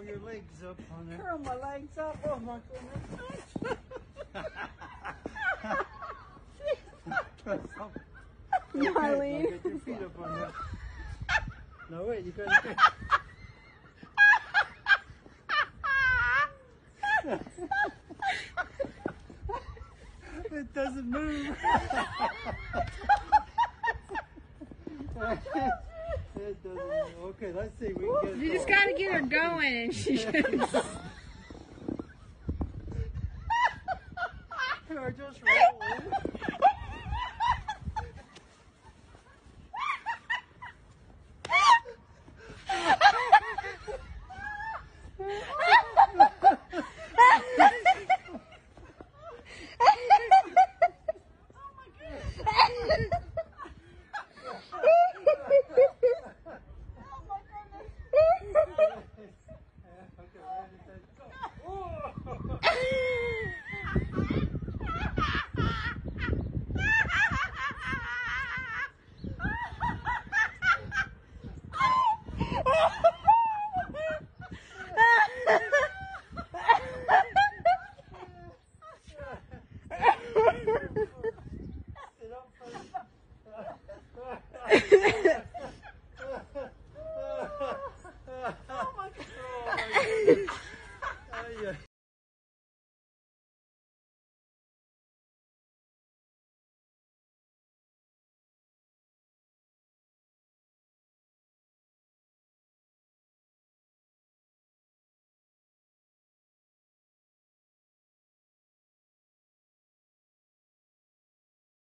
curl your legs up on there. Curl my legs up. Oh my goodness. Marlene. Get your feet up on there. No, wait, you gotta get... It doesn't move. It doesn't move. Okay, let's see. We can get you just got to get her going and she just...